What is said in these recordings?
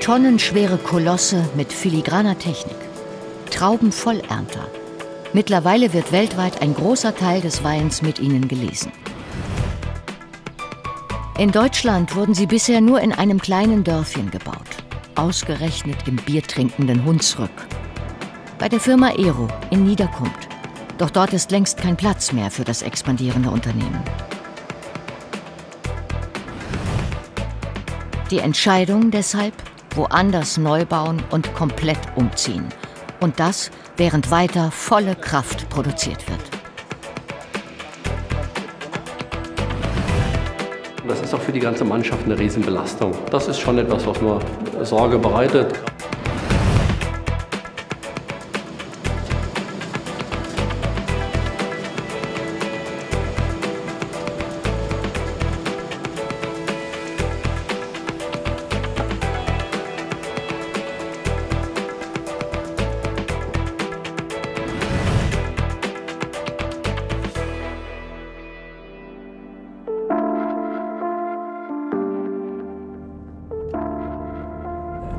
Tonnenschwere Kolosse mit filigraner Technik. Traubenvollernter. Mittlerweile wird weltweit ein großer Teil des Weins mit ihnen gelesen. In Deutschland wurden sie bisher nur in einem kleinen Dörfchen gebaut. Ausgerechnet im biertrinkenden Hunsrück. Bei der Firma Ero in Niederkunft. Doch dort ist längst kein Platz mehr für das expandierende Unternehmen. Die Entscheidung deshalb, woanders neu bauen und komplett umziehen. Und das, während weiter volle Kraft produziert wird. Das ist auch für die ganze Mannschaft eine Riesenbelastung. Das ist schon etwas, was mir Sorge bereitet.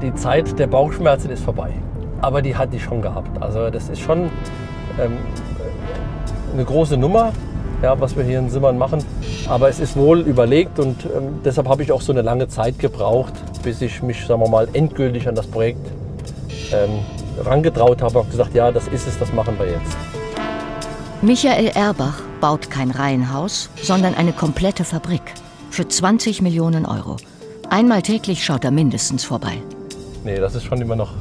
Die Zeit der Bauchschmerzen ist vorbei, aber die hatte ich schon gehabt. Also das ist schon eine große Nummer, ja, was wir hier in Simmern machen. Aber es ist wohl überlegt und deshalb habe ich auch so eine lange Zeit gebraucht, bis ich mich, sagen wir mal, endgültig an das Projekt rangetraut habe und gesagt, ja, das ist es, das machen wir jetzt. Michael Erbach baut kein Reihenhaus, sondern eine komplette Fabrik für 20 Millionen Euro. Einmal täglich schaut er mindestens vorbei. Nee, das ist schon immer noch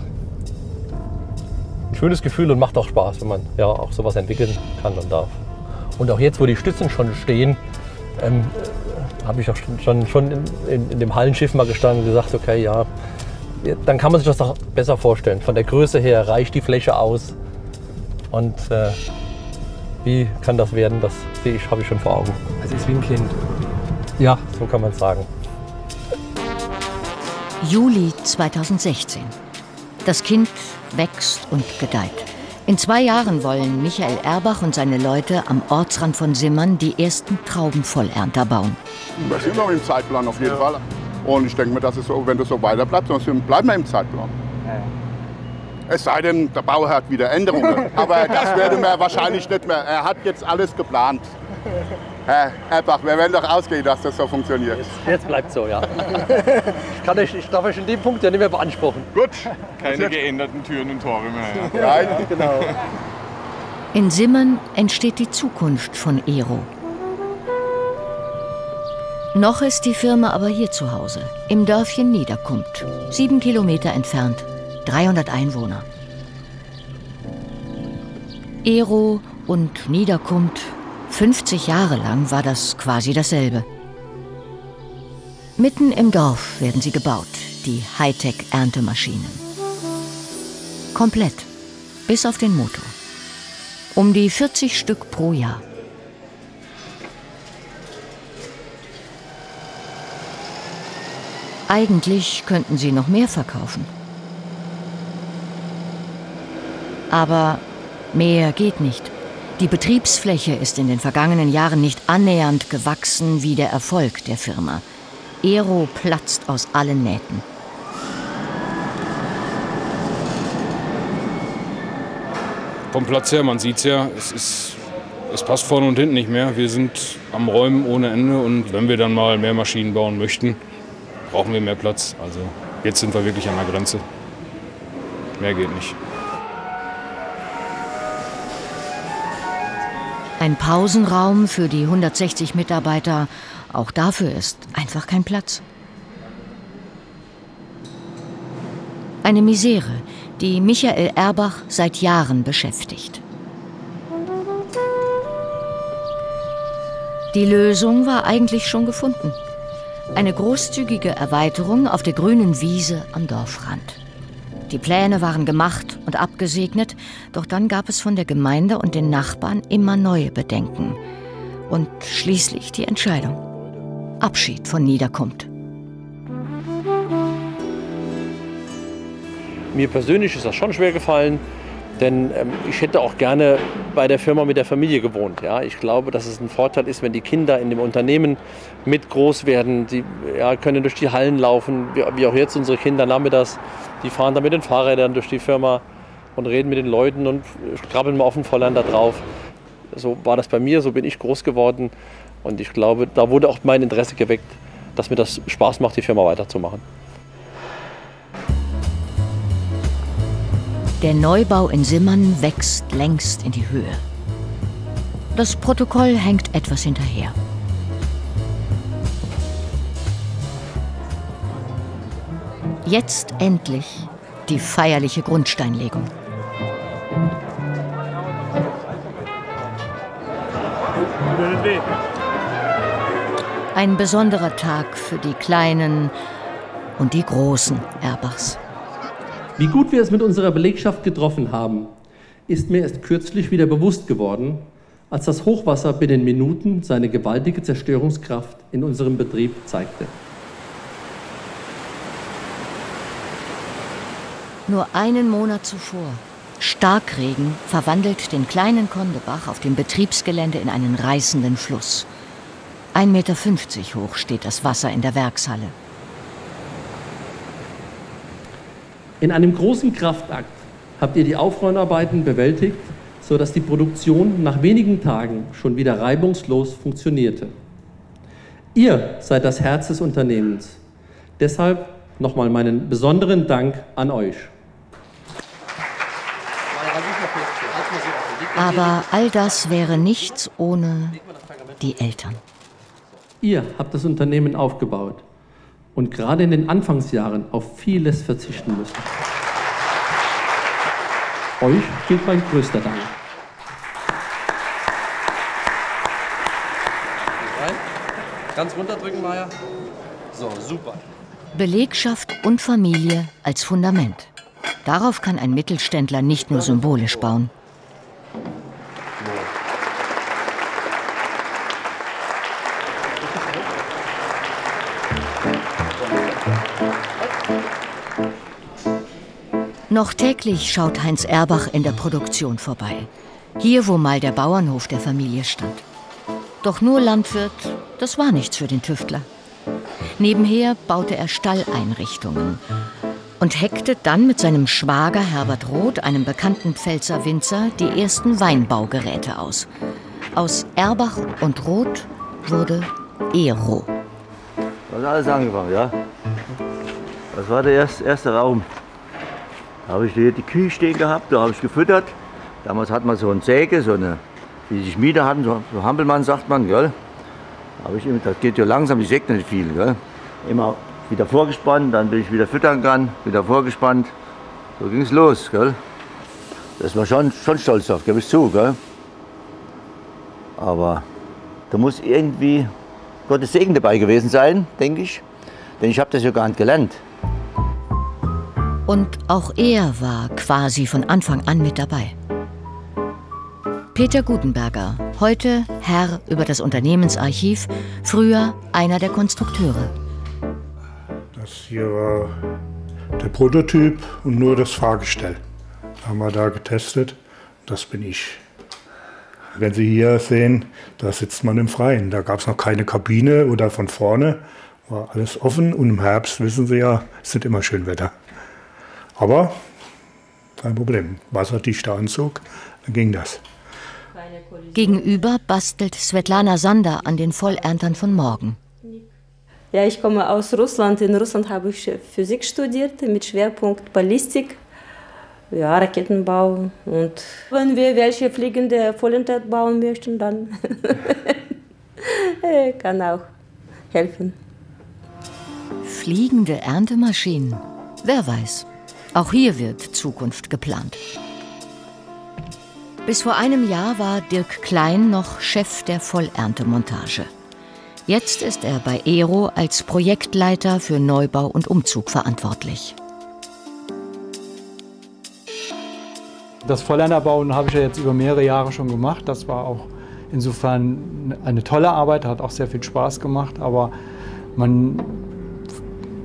ein schönes Gefühl und macht auch Spaß, wenn man ja auch sowas entwickeln kann und darf. Und auch jetzt, wo die Stützen schon stehen, habe ich auch schon in dem Hallenschiff mal gestanden und gesagt, okay, ja, dann kann man sich das doch besser vorstellen. Von der Größe her reicht die Fläche aus. Und wie kann das werden, das sehe ich, habe ich schon vor Augen. Es ist wie ein Kind. Ja, so kann man es sagen. Juli 2016. Das Kind wächst und gedeiht. In 2 Jahren wollen Michael Erbach und seine Leute am Ortsrand von Simmern die ersten Traubenvollernter bauen. Wir sind noch im Zeitplan auf jeden Fall. Und ich denke mir, dass es so, wenn das so weiter bleibt, sonst bleiben wir im Zeitplan. Es sei denn, der Bauherr hat wieder Änderungen. Aber das werden wir wahrscheinlich nicht mehr. Er hat jetzt alles geplant. Herr Erbach, wir werden doch ausgehen, dass das so funktioniert. Jetzt bleibt so, ja. Ich darf euch in dem Punkt ja nicht mehr beanspruchen. Gut. Keine geänderten Türen und Tore mehr. Ja. Nein, genau. In Simmern entsteht die Zukunft von Ero. Noch ist die Firma aber hier zu Hause, im Dörfchen Niederkunft, 7 Kilometer entfernt, 300 Einwohner. Ero und Niederkunft. 50 Jahre lang war das quasi dasselbe. Mitten im Dorf werden sie gebaut, die Hightech-Erntemaschinen. Komplett, bis auf den Motor. Um die 40 Stück pro Jahr. Eigentlich könnten sie noch mehr verkaufen. Aber mehr geht nicht. Die Betriebsfläche ist in den vergangenen Jahren nicht annähernd gewachsen wie der Erfolg der Firma. Ero platzt aus allen Nähten. Vom Platz her, man sieht es ja, es passt vorne und hinten nicht mehr. Wir sind am Räumen ohne Ende und wenn wir dann mal mehr Maschinen bauen möchten, brauchen wir mehr Platz. Also jetzt sind wir wirklich an der Grenze. Mehr geht nicht. Ein Pausenraum für die 160 Mitarbeiter, auch dafür ist einfach kein Platz. Eine Misere, die Michael Erbach seit Jahren beschäftigt. Die Lösung war eigentlich schon gefunden. Eine großzügige Erweiterung auf der grünen Wiese am Dorfrand. Die Pläne waren gemacht und abgesegnet, doch dann gab es von der Gemeinde und den Nachbarn immer neue Bedenken. Und schließlich die Entscheidung. Abschied von Niederkunft. Mir persönlich ist das schon schwer gefallen, Denn ich hätte auch gerne bei der Firma mit der Familie gewohnt. Ja? Ich glaube, dass es ein Vorteil ist, wenn die Kinder in dem Unternehmen mit groß werden. Die können durch die Hallen laufen, wie auch jetzt unsere Kinder nachmittags. Die fahren dann mit den Fahrrädern durch die Firma und reden mit den Leuten und krabbeln mal auf den Vollander drauf. So war das bei mir, so bin ich groß geworden. Und ich glaube, da wurde auch mein Interesse geweckt, dass mir das Spaß macht, die Firma weiterzumachen. Der Neubau in Simmern wächst längst in die Höhe. Das Protokoll hängt etwas hinterher. Jetzt endlich die feierliche Grundsteinlegung. Ein besonderer Tag für die kleinen und die großen Erbachs. Wie gut wir es mit unserer Belegschaft getroffen haben, ist mir erst kürzlich wieder bewusst geworden, als das Hochwasser binnen Minuten seine gewaltige Zerstörungskraft in unserem Betrieb zeigte. Nur einen Monat zuvor. Starkregen verwandelt den kleinen Kondebach auf dem Betriebsgelände in einen reißenden Fluss. 1,50 Meter hoch steht das Wasser in der Werkshalle. In einem großen Kraftakt habt ihr die Aufräumarbeiten bewältigt, sodass die Produktion nach wenigen Tagen schon wieder reibungslos funktionierte. Ihr seid das Herz des Unternehmens. Deshalb nochmal meinen besonderen Dank an euch. Aber all das wäre nichts ohne die Eltern. Ihr habt das Unternehmen aufgebaut und gerade in den Anfangsjahren auf vieles verzichten müssen. Euch gilt mein größter Dank. Ganz runterdrücken, Maya. So, super. Belegschaft und Familie als Fundament. Darauf kann ein Mittelständler nicht nur symbolisch bauen. Noch täglich schaut Heinz Erbach in der Produktion vorbei. Hier, wo mal der Bauernhof der Familie stand. Doch nur Landwirt, das war nichts für den Tüftler. Nebenher baute er Stalleinrichtungen und heckte dann mit seinem Schwager Herbert Roth, einem bekannten Pfälzer Winzer, die ersten Weinbaugeräte aus. Aus Erbach und Roth wurde Ero. Das hat alles angefangen, ja. Das war der erste Raum. Da habe ich die Kühe stehen gehabt, da habe ich gefüttert. Damals hat man so eine Säge, so eine, wie die Schmiede hatten, so Hampelmann sagt man, gell? Das geht ja langsam, ich säge nicht viel, gell? Immer wieder vorgespannt, dann bin ich wieder füttern kann, wieder vorgespannt. So ging es los, gell? Das war schon stolz drauf, gebe ich zu, gell? Aber da muss irgendwie Gottes Segen dabei gewesen sein, denke ich. Denn ich habe das ja gar nicht gelernt. Und auch er war quasi von Anfang an mit dabei. Peter Gutenberger, heute Herr über das Unternehmensarchiv, früher einer der Konstrukteure. Das hier war der Prototyp und nur das Fahrgestell. Haben wir da getestet, das bin ich. Wenn Sie hier sehen, da sitzt man im Freien. Da gab es noch keine Kabine oder von vorne, war alles offen. Und im Herbst, wissen Sie ja, es ist immer schön Wetter. Aber kein Problem, wasserdichter Anzug, dann ging das. Gegenüber bastelt Svetlana Sander an den Vollerntern von morgen. Ja, ich komme aus Russland. In Russland habe ich Physik studiert mit Schwerpunkt Ballistik, ja, Raketenbau. Und wenn wir welche fliegende Vollenter bauen möchten, dann kann auch helfen. Fliegende Erntemaschinen, wer weiß. Auch hier wird Zukunft geplant. Bis vor einem Jahr war Dirk Klein noch Chef der Vollerntemontage. Jetzt ist er bei Ero als Projektleiter für Neubau und Umzug verantwortlich. Das Vollernterbauen habe ich ja jetzt über mehrere Jahre schon gemacht. Das war auch insofern eine tolle Arbeit, hat auch sehr viel Spaß gemacht, aber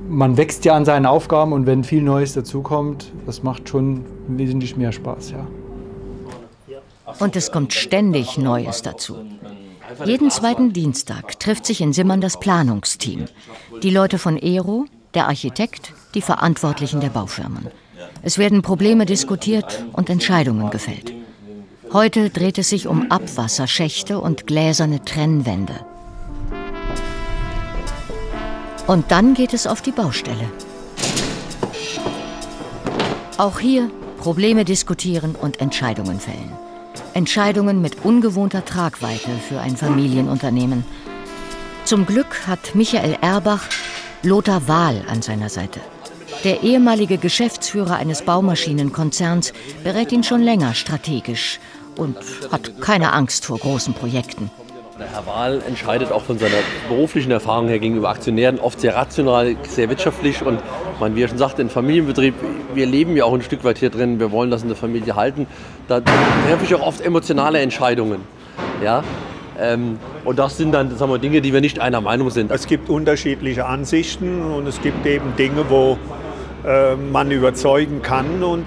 man wächst ja an seinen Aufgaben und wenn viel Neues dazukommt, das macht schon wesentlich mehr Spaß, ja. Und es kommt ständig Neues dazu. Jeden zweiten Dienstag trifft sich in Simmern das Planungsteam. Die Leute von ERO, der Architekt, die Verantwortlichen der Baufirmen. Es werden Probleme diskutiert und Entscheidungen gefällt. Heute dreht es sich um Abwasserschächte und gläserne Trennwände. Und dann geht es auf die Baustelle. Auch hier Probleme diskutieren und Entscheidungen fällen. Entscheidungen mit ungewohnter Tragweite für ein Familienunternehmen. Zum Glück hat Michael Erbach Lothar Wahl an seiner Seite. Der ehemalige Geschäftsführer eines Baumaschinenkonzerns berät ihn schon länger strategisch und hat keine Angst vor großen Projekten. Herr Wahl entscheidet auch von seiner beruflichen Erfahrung her gegenüber Aktionären oft sehr rational, sehr wirtschaftlich und wie er schon sagte, ein Familienbetrieb, wir leben ja auch ein Stück weit hier drin, wir wollen das in der Familie halten, da treffe ich auch oft emotionale Entscheidungen. Ja? Und das sind dann Dinge, die wir nicht einer Meinung sind. Es gibt unterschiedliche Ansichten und es gibt eben Dinge, wo man überzeugen kann und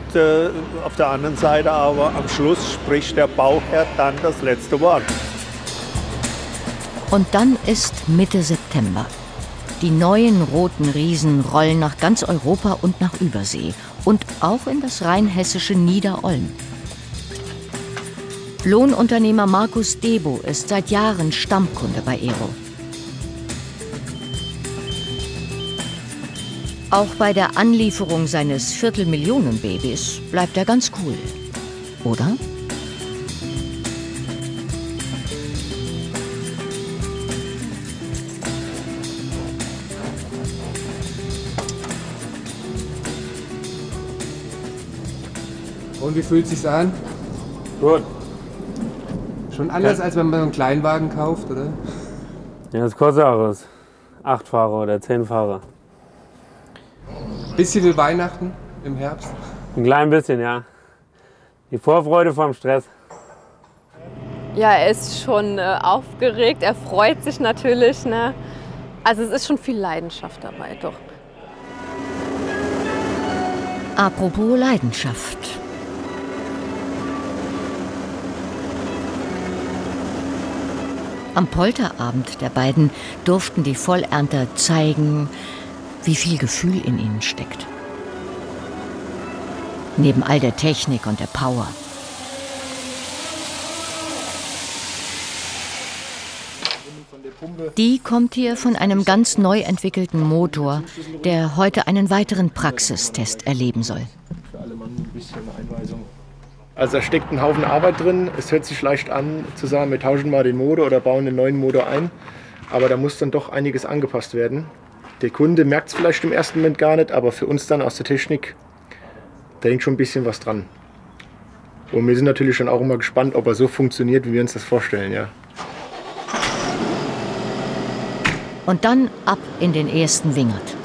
auf der anderen Seite aber am Schluss spricht der Bauherr dann das letzte Wort. Und dann ist Mitte September. Die neuen roten Riesen rollen nach ganz Europa und nach Übersee und auch in das rheinhessische Niederolm. Lohnunternehmer Markus Debo ist seit Jahren Stammkunde bei ERO. Auch bei der Anlieferung seines Viertelmillionen-Babys bleibt er ganz cool, oder? Und wie fühlt es sich an? Gut. Schon anders, als wenn man einen Kleinwagen kauft, oder? Ja, das kostet auch was. 8 Fahrer oder 10 Fahrer. Bisschen wie Weihnachten im Herbst? Ein klein bisschen, ja. Die Vorfreude vorm Stress. Ja, er ist schon aufgeregt, er freut sich natürlich, ne? Also es ist schon viel Leidenschaft dabei, doch. Apropos Leidenschaft. Am Polterabend der beiden durften die Vollernter zeigen, wie viel Gefühl in ihnen steckt. Neben all der Technik und der Power. Die kommt hier von einem ganz neu entwickelten Motor, der heute einen weiteren Praxistest erleben soll. Also da steckt ein Haufen Arbeit drin. Es hört sich leicht an zu sagen, wir tauschen mal den Motor oder bauen einen neuen Motor ein. Aber da muss dann doch einiges angepasst werden. Der Kunde merkt es vielleicht im ersten Moment gar nicht, aber für uns dann aus der Technik, da hängt schon ein bisschen was dran. Und wir sind natürlich schon auch immer gespannt, ob er so funktioniert, wie wir uns das vorstellen, ja. Und dann ab in den ersten Wingert.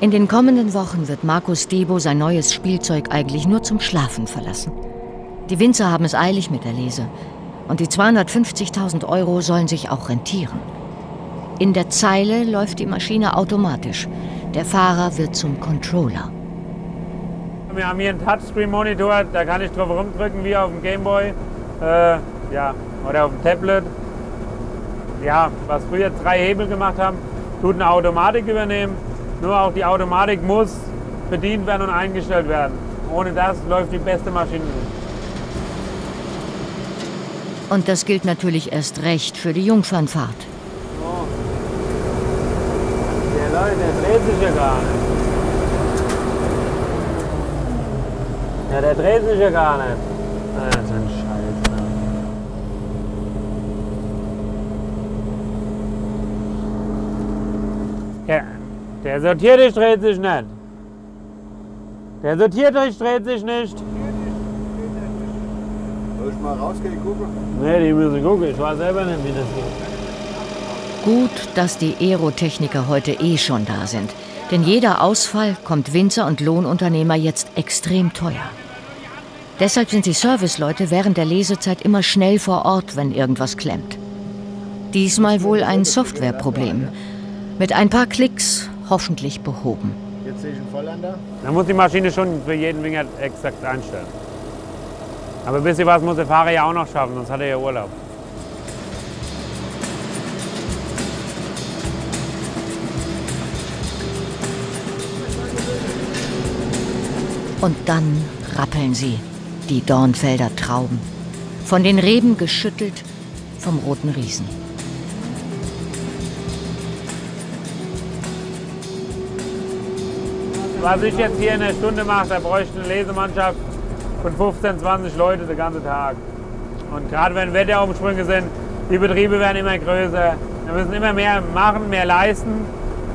In den kommenden Wochen wird Markus Debo sein neues Spielzeug eigentlich nur zum Schlafen verlassen. Die Winzer haben es eilig mit der Lese. Und die 250.000 € sollen sich auch rentieren. In der Zeile läuft die Maschine automatisch. Der Fahrer wird zum Controller. Wir haben hier einen Touchscreen-Monitor, da kann ich drauf rumdrücken wie auf dem Gameboy oder auf dem Tablet. Ja, was früher 3 Hebel gemacht haben, tut eine Automatik übernehmen. Nur auch die Automatik muss bedient werden und eingestellt werden. Ohne das läuft die beste Maschine. Und das gilt natürlich erst recht für die Jungfernfahrt. Oh. Der Leute, der dreht sich ja gar nicht. Ja, der dreht sich ja gar nicht. Das ist ein Scheiß. Ja, der sortiert dreht sich nicht. Der sortiert dreht sich nicht. Soll ich mal rausgehen gucken? Nee, die müssen gucken. Ich weiß selber nicht, wie das geht. Gut, dass die Aerotechniker heute schon da sind. Denn jeder Ausfall kommt Winzer und Lohnunternehmer jetzt extrem teuer. Deshalb sind die Serviceleute während der Lesezeit immer schnell vor Ort, wenn irgendwas klemmt. Diesmal wohl ein Softwareproblem. Mit ein paar Klicks hoffentlich behoben. Jetzt sehe ich einen Vollander. Dann muss die Maschine schon für jeden Wingert exakt einstellen. Aber ein bisschen was muss der Fahrer ja auch noch schaffen, sonst hat er ja Urlaub. Und dann rappeln sie, die Dornfelder Trauben. Von den Reben geschüttelt, vom roten Riesen. Was ich jetzt hier in der Stunde mache, da bräuchte eine Lesemannschaft von 15, 20 Leuten den ganzen Tag. Und gerade wenn Wetterumsprünge sind, die Betriebe werden immer größer. Wir müssen immer mehr machen, mehr leisten.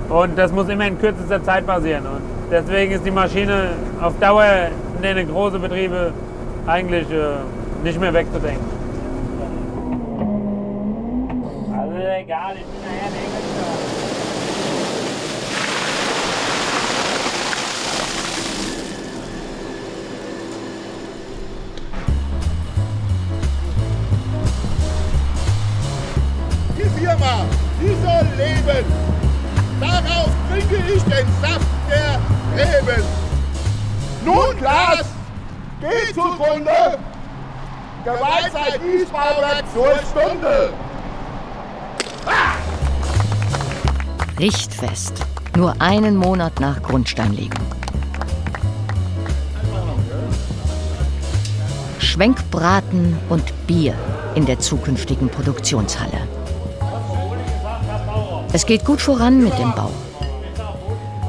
Und das muss immer in kürzester Zeit passieren. Und deswegen ist die Maschine auf Dauer in den großen Betrieben eigentlich nicht mehr wegzudenken. Also egal, ich bin nachher nicht. Die Firma, die soll leben. Darauf trinke ich den Saft der Reben. Nun Glas, geht zugrunde. Gewalt seit Wiesbaden zur Stunde. Richtfest. Nur einen Monat nach Grundsteinlegung. Schwenkbraten und Bier in der zukünftigen Produktionshalle. Es geht gut voran mit dem Bau.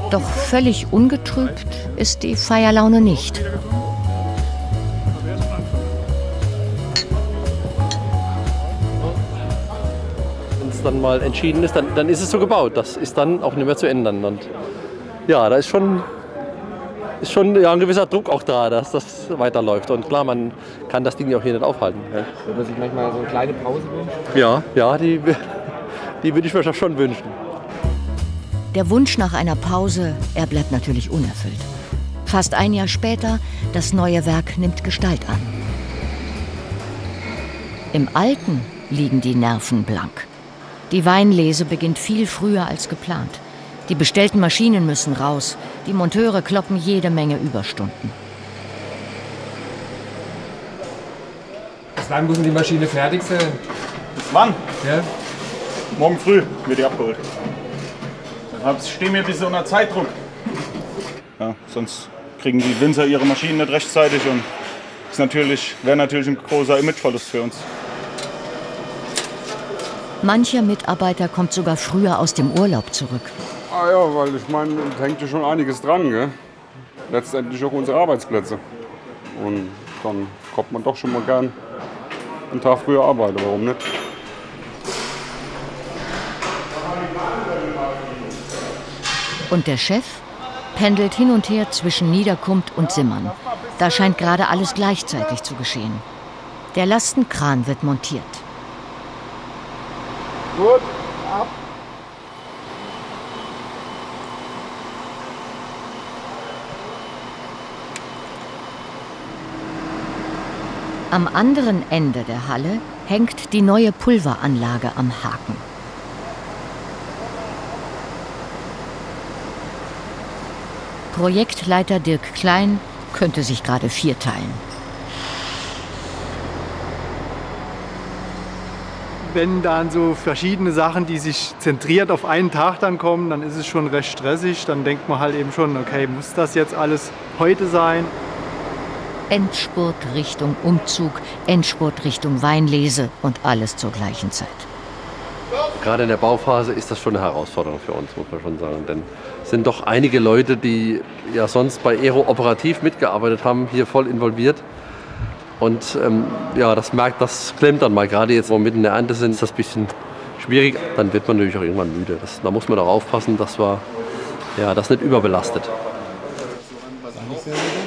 Doch völlig ungetrübt ist die Feierlaune nicht. Wenn es dann mal entschieden ist, dann ist es so gebaut. Das ist dann auch nicht mehr zu ändern. Und ja, da ist schon ja, ein gewisser Druck auch da, dass das weiterläuft. Und klar, man kann das Ding ja auch hier nicht aufhalten. Ja. Würde man sich manchmal so eine kleine Pause wünschen? Ja, die würde ich mir schon wünschen. Der Wunsch nach einer Pause, er bleibt natürlich unerfüllt. Fast ein Jahr später, das neue Werk nimmt Gestalt an. Im Alten liegen die Nerven blank. Die Weinlese beginnt viel früher als geplant. Die bestellten Maschinen müssen raus. Die Monteure kloppen jede Menge Überstunden. Bis wann muss die Maschine fertig sein? Bis wann? Ja. Morgen früh wird die abgeholt. Dann stehen wir ein bisschen unter Zeitdruck. Ja, sonst kriegen die Winzer ihre Maschinen nicht rechtzeitig und das wäre natürlich ein großer Imageverlust für uns. Mancher Mitarbeiter kommt sogar früher aus dem Urlaub zurück. Ah ja, weil ich meine, da hängt ja schon einiges dran, gell? Letztendlich auch unsere Arbeitsplätze. Und dann kommt man doch schon mal gern einen Tag früher arbeiten, warum nicht? Und der Chef pendelt hin und her zwischen Niederkumpt und Simmern. Da scheint gerade alles gleichzeitig zu geschehen. Der Lastenkran wird montiert. Gut, ab. Am anderen Ende der Halle hängt die neue Pulveranlage am Haken. Projektleiter Dirk Klein könnte sich gerade vierteilen. Wenn dann so verschiedene Sachen, die sich zentriert auf einen Tag dann kommen, dann ist es schon recht stressig. Dann denkt man halt eben schon, okay, muss das jetzt alles heute sein? Endspurt Richtung Umzug, Endspurt Richtung Weinlese und alles zur gleichen Zeit. Gerade in der Bauphase ist das schon eine Herausforderung für uns, muss man schon sagen. Denn es sind doch einige Leute, die ja sonst bei Aero operativ mitgearbeitet haben, hier voll involviert. Und ja, das klemmt dann mal. Gerade jetzt, wo wir mitten in der Ernte sind, ist das ein bisschen schwierig. Dann wird man natürlich auch irgendwann müde. Da muss man auch aufpassen, dass wir das nicht überbelastet.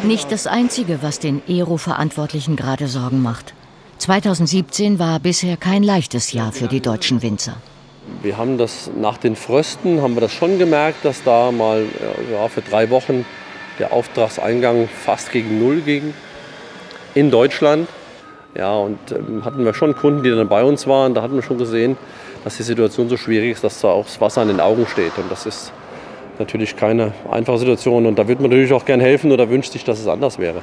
Nicht das Einzige, was den Aero-Verantwortlichen gerade Sorgen macht. 2017 war bisher kein leichtes Jahr für die deutschen Winzer. Wir haben das nach den Frösten schon gemerkt, dass da mal für 3 Wochen der Auftragseingang fast gegen Null ging in Deutschland. Ja, und hatten wir schon Kunden, die dann bei uns waren. Da hatten wir schon gesehen, dass die Situation so schwierig ist, dass da auch das Wasser in den Augen steht. Und das ist natürlich keine einfache Situation. Und da würde man natürlich auch gern helfen oder wünscht sich, dass es anders wäre.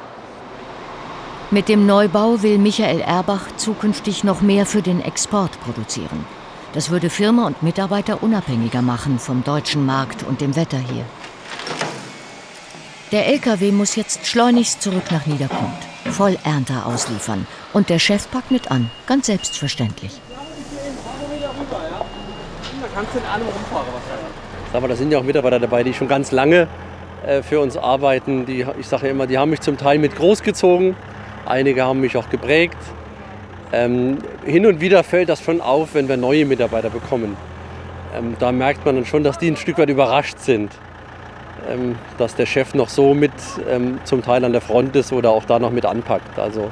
Mit dem Neubau will Michael Erbach zukünftig noch mehr für den Export produzieren. Das würde Firma und Mitarbeiter unabhängiger machen vom deutschen Markt und dem Wetter hier. Der LKW muss jetzt schleunigst zurück nach Niederkunft, voll Ernte ausliefern. Und der Chef packt mit an, ganz selbstverständlich. Da kannst du in allem rumfahren. Aber da sind ja auch Mitarbeiter dabei, die schon ganz lange für uns arbeiten. Die, ich sage ja immer, die haben mich zum Teil mit großgezogen. Einige haben mich auch geprägt. Hin und wieder fällt das schon auf, wenn wir neue Mitarbeiter bekommen. Da merkt man dann schon, dass die ein Stück weit überrascht sind, dass der Chef noch so mit zum Teil an der Front ist oder auch da noch mit anpackt. Also.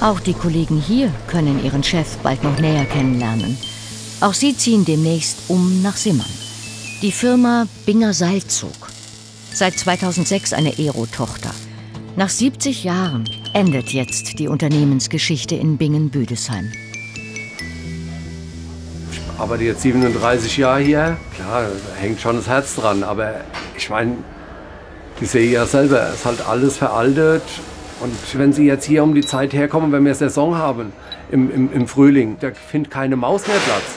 Auch die Kollegen hier können ihren Chef bald noch näher kennenlernen. Auch sie ziehen demnächst um nach Simmern. Die Firma Binger Seilzug. Seit 2006 eine Aero-Tochter. Nach 70 Jahren endet jetzt die Unternehmensgeschichte in Bingen-Büdesheim. Ich arbeite jetzt 37 Jahre hier. Klar, da hängt schon das Herz dran. Aber ich meine, ich sehe ja selber, es ist halt alles veraltet. Und wenn Sie jetzt hier um die Zeit herkommen, wenn wir Saison haben, im Frühling, da findet keine Maus mehr Platz.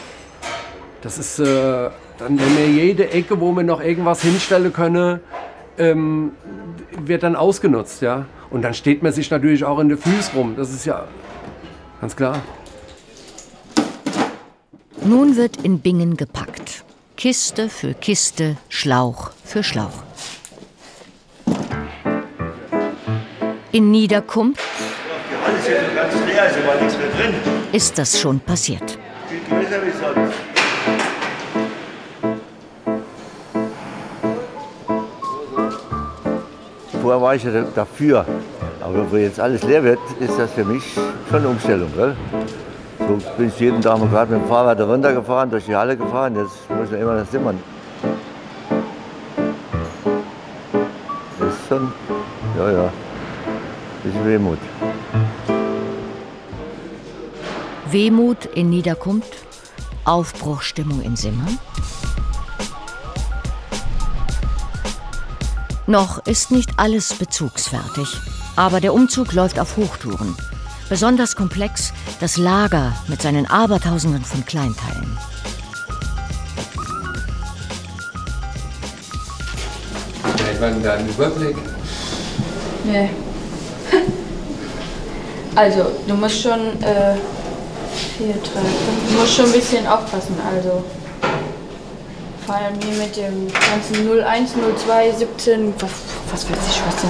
Das ist, dann wenn wir jede Ecke, wo wir noch irgendwas hinstellen können, wird dann ausgenutzt, ja. Und dann steht man sich natürlich auch in den Füßen rum, das ist ja ganz klar. Nun wird in Bingen gepackt. Kiste für Kiste, Schlauch für Schlauch. In Niederkumpf ist das schon passiert. Vorher war ich ja dafür, aber wo jetzt alles leer wird, ist das für mich schon eine Umstellung. Gell? So bin ich jeden Tag mal gerade mit dem Fahrrad runtergefahren, durch die Halle gefahren, jetzt muss ich ja immer das Simmern. Das ist schon, ja, ein bisschen Wehmut. Wehmut in Niederkunft, Aufbruchstimmung in Simmern. Noch ist nicht alles bezugsfertig, aber der Umzug läuft auf Hochtouren. Besonders komplex das Lager mit seinen Abertausenden von Kleinteilen. Hat man da einen Überblick? Nee. Also, du musst schon, du musst schon ein bisschen aufpassen, also. Vor allem hier mit dem ganzen 01, 02, 17, was weiß ich, was das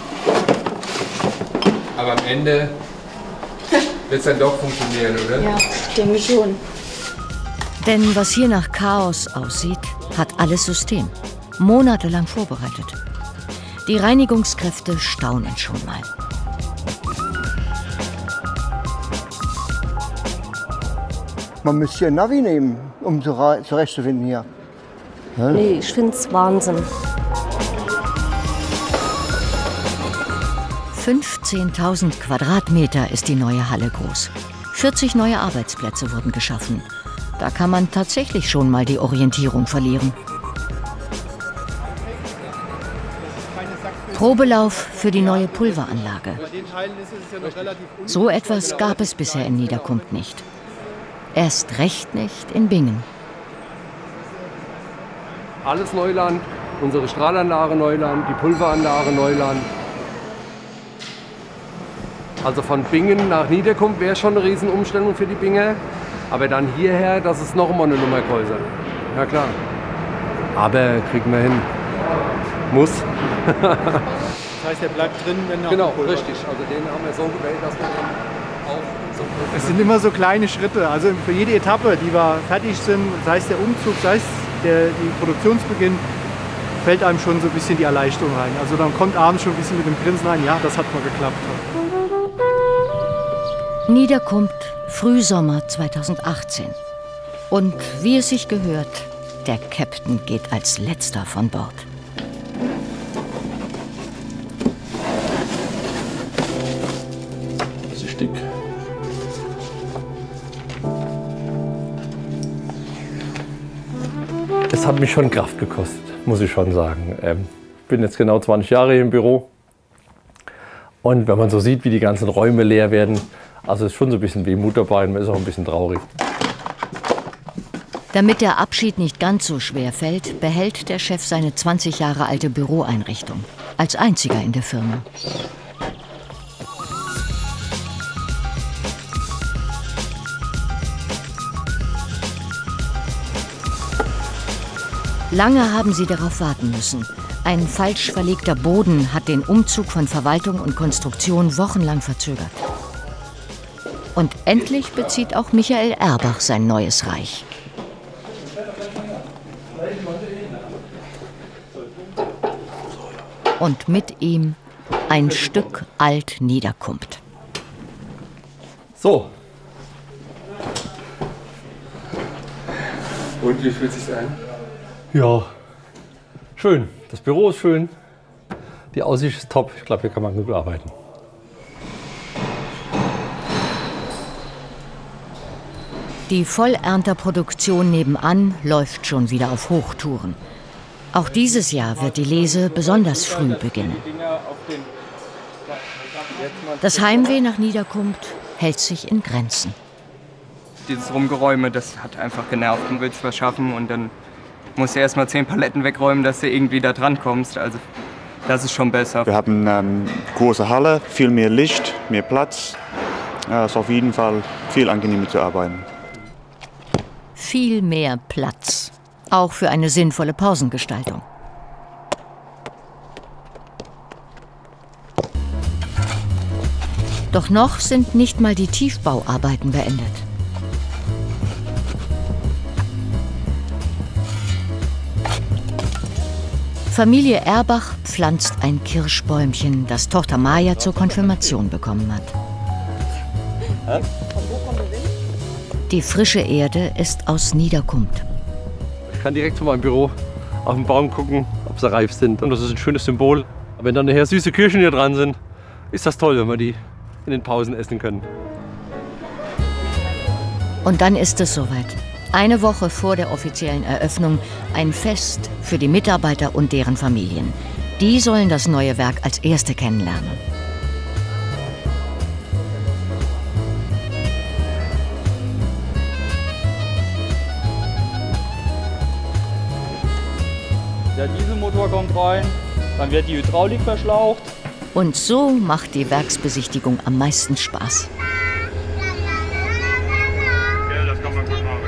ist. Aber am Ende wird es dann doch funktionieren, oder? Ja, denke ich schon. Denn was hier nach Chaos aussieht, hat alles System. Monatelang vorbereitet. Die Reinigungskräfte staunen schon mal. Man müsste hier ein Navi nehmen, um zurechtzufinden hier. Ja? Nee, ich finde es Wahnsinn. 15.000 Quadratmeter ist die neue Halle groß. 40 neue Arbeitsplätze wurden geschaffen. Da kann man tatsächlich schon mal die Orientierung verlieren. Probelauf für die neue Pulveranlage. So etwas gab es bisher in Niederkunft nicht. Erst recht nicht in Bingen. Alles Neuland, unsere Strahlanlage Neuland, die Pulveranlage Neuland. Also von Bingen nach Niederkunft wäre schon eine Riesenumstellung für die Binger. Aber dann hierher, das ist noch mal eine Nummer größer. Ja klar. Aber kriegen wir hin. Muss. Das heißt, der bleibt drin, wenn er. Genau, richtig. Also den haben wir so gewählt, dass wir den auch. Es sind immer so kleine Schritte, also für jede Etappe, die wir fertig sind, sei es der Umzug, sei es der Produktionsbeginn, fällt einem schon so ein bisschen die Erleichterung rein. Also dann kommt abends schon ein bisschen mit dem Grinsen rein, ja, das hat mal geklappt. Niederkunft, Frühsommer 2018. Und wie es sich gehört, der Captain geht als letzter von Bord. Das ist dick. Das hat mich schon Kraft gekostet, muss ich schon sagen. bin jetzt genau 20 Jahre hier im Büro. Und wenn man so sieht, wie die ganzen Räume leer werden, also ist schon so ein bisschen Wehmut dabei und man ist auch ein bisschen traurig. Damit der Abschied nicht ganz so schwer fällt, behält der Chef seine 20 Jahre alte Büroeinrichtung. Als einziger in der Firma. Lange haben sie darauf warten müssen. Ein falsch verlegter Boden hat den Umzug von Verwaltung und Konstruktion wochenlang verzögert. Und endlich bezieht auch Michael Erbach sein neues Reich. Und mit ihm ein Stück Alt-Niederkunft. So. Und wie fühlt es sich an? Ja, schön. Das Büro ist schön. Die Aussicht ist top. Ich glaube, hier kann man gut arbeiten. Die Vollernterproduktion nebenan läuft schon wieder auf Hochtouren. Auch dieses Jahr wird die Lese besonders früh beginnen. Das Heimweh nach Niederkunft hält sich in Grenzen. Dieses Rumgeräume, das hat einfach genervt. Du willst was schaffen und dann musst du erst mal 10 Paletten wegräumen, dass du irgendwie da dran kommst. Also das ist schon besser. Wir haben eine große Halle, viel mehr Licht, mehr Platz. Es ist auf jeden Fall viel angenehmer zu arbeiten. Viel mehr Platz. Auch für eine sinnvolle Pausengestaltung. Doch noch sind nicht mal die Tiefbauarbeiten beendet. Familie Erbach pflanzt ein Kirschbäumchen, das Tochter Maja zur Konfirmation bekommen hat. Die frische Erde ist aus Niederkunft. Ich kann direkt von meinem Büro auf den Baum gucken, ob sie reif sind. Und das ist ein schönes Symbol. Wenn dann nachher süße Kirschen hier dran sind, ist das toll, wenn wir die in den Pausen essen können. Und dann ist es soweit. Eine Woche vor der offiziellen Eröffnung ein Fest für die Mitarbeiter und deren Familien. Die sollen das neue Werk als Erste kennenlernen. Der Dieselmotor kommt rein, dann wird die Hydraulik verschlaucht. Und so macht die Werksbesichtigung am meisten Spaß. Ja, das kann man gut machen.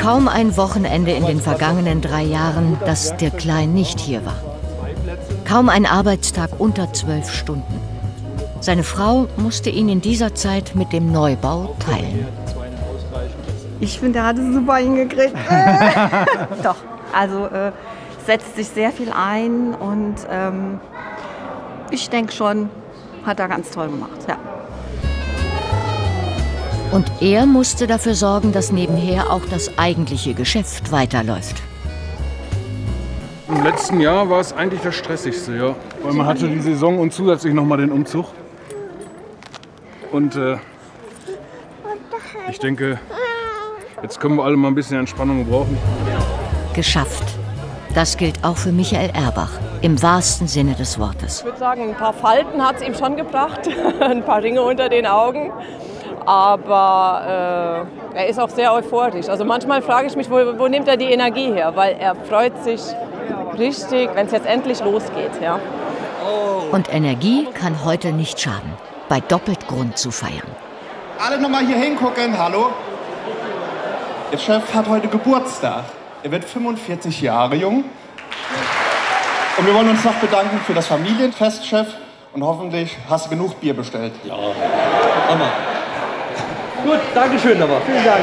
Kaum ein Wochenende in den vergangenen 3 Jahren, dass Dirk Klein nicht hier war. Kaum ein Arbeitstag unter 12 Stunden. Seine Frau musste ihn in dieser Zeit mit dem Neubau teilen. Ich finde, er hat es super hingekriegt. Doch, also setzt sich sehr viel ein und ich denke schon, hat er ganz toll gemacht. Ja. Und er musste dafür sorgen, dass nebenher auch das eigentliche Geschäft weiterläuft. Im letzten Jahr war es eigentlich das Stressigste, ja. Weil man hatte die Saison und zusätzlich noch mal den Umzug. Und ich denke, jetzt können wir alle mal ein bisschen Entspannung gebrauchen. Geschafft. Das gilt auch für Michael Erbach, im wahrsten Sinne des Wortes. Ich würde sagen, ein paar Falten hat es ihm schon gebracht, ein paar Ringe unter den Augen. Aber er ist auch sehr euphorisch. Also manchmal frage ich mich, wo nimmt er die Energie her? Weil er freut sich richtig, wenn es jetzt endlich losgeht. Ja. Und Energie kann heute nicht schaden. Bei doppelt Grund zu feiern. Alle noch mal hier hingucken, hallo. Der Chef hat heute Geburtstag. Er wird 45 Jahre jung. Und wir wollen uns noch bedanken für das Familienfest, Chef. Und hoffentlich hast du genug Bier bestellt. Ja. Hammer. Gut, danke schön, aber vielen Dank.